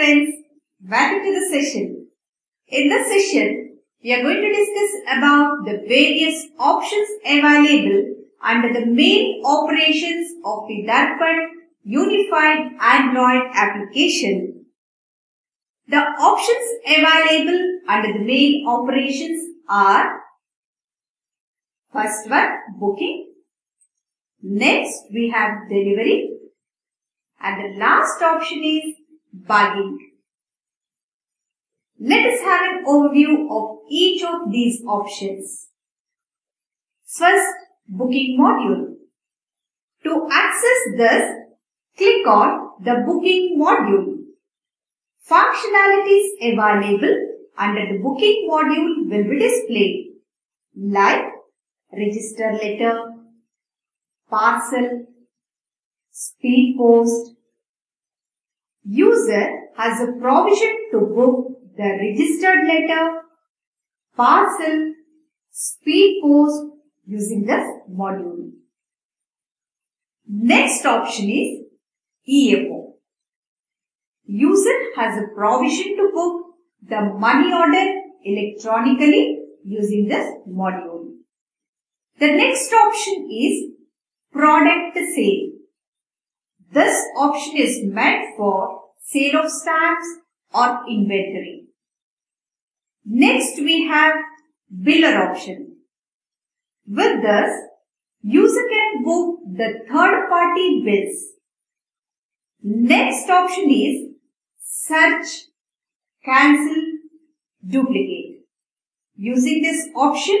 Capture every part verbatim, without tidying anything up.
friends, welcome to the session. In this session, we are going to discuss about the various options available under the main operations of the DARPAN Unified Android application. The options available under the main operations are: first one, booking. Next, we have delivery. And the last option is bugging. Let us have an overview of each of these options. First, booking module. To access this, click on the booking module. Functionalities available under the booking module will be displayed, like register letter, parcel, speed post. User has a provision to book the registered letter, parcel, speed post using this module. Next option is E F O. User has a provision to book the money order electronically using this module. The next option is product sale. This option is meant for sale of stamps or inventory. Next we have biller option. With this, user can book the third party bills. Next option is search, cancel, duplicate. Using this option,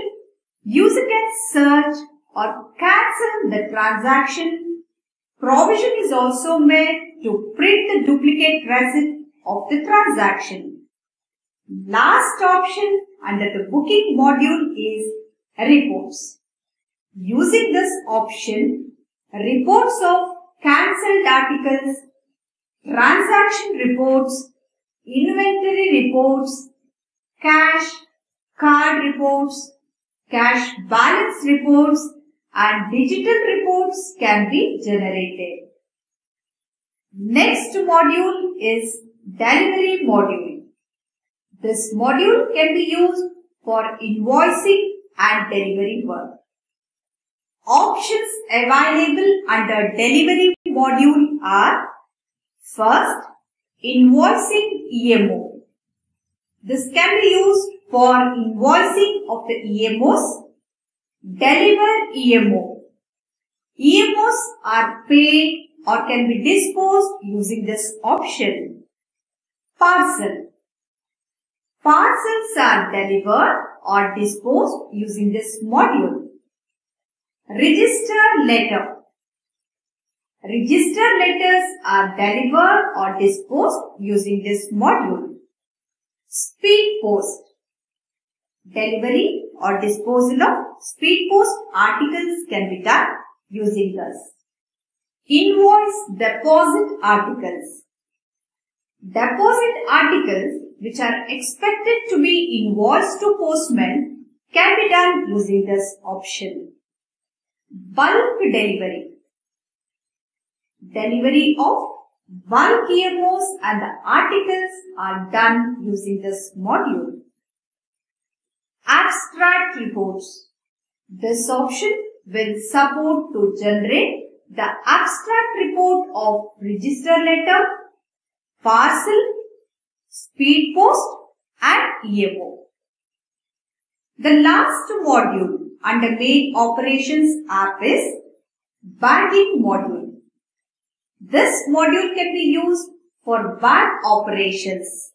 user can search or cancel the transaction. Provision is also made to print the duplicate receipt of the transaction. Last option under the booking module is reports. Using this option, reports of cancelled articles, transaction reports, inventory reports, cash, card reports, cash balance reports, and digital reports can be generated. Next module is delivery module. This module can be used for invoicing and delivery work. Options available under delivery module are: first, invoicing E M O. This can be used for invoicing of the E M Os. Deliver E M O. E M Os are paid or can be disposed using this option. Parcel. Parcels are delivered or disposed using this module. Register letter. Register letters are delivered or disposed using this module. Speed post. Delivery or disposal of speed post articles can be done using this. Invoice deposit articles. Deposit articles which are expected to be invoiced to postmen can be done using this option. Bulk delivery. Delivery of bulk E M Os and the articles are done using this module. Abstract reports. This option will support to generate the abstract report of register letter, parcel, speed post and E M O. The last module under main operations app is bargaining module. This module can be used for bargaining operations.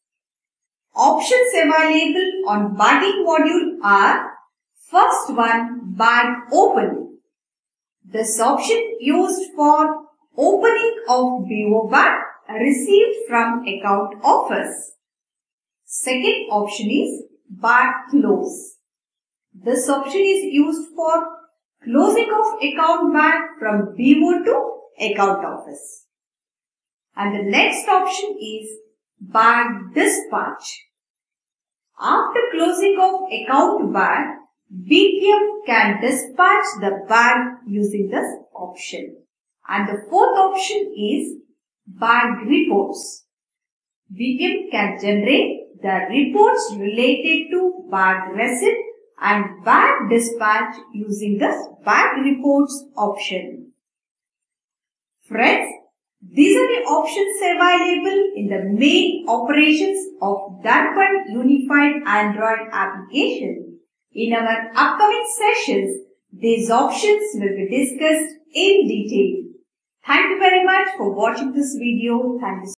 Options available on bargaining module are: first one, bag open. This option used for opening of B O bag received from account office. Second option is bag close. This option is used for closing of account bag from B O to account office. And the next option is bag dispatch. After closing of account bag, B P M can dispatch the bag using this option. And the fourth option is bag reports. B P M can generate the reports related to bag receipt and bag dispatch using the bag reports option. Friends, these are the options available in the main operations of DARPAN Unified Android application. In our upcoming sessions, these options will be discussed in detail. Thank you very much for watching this video. Thank you.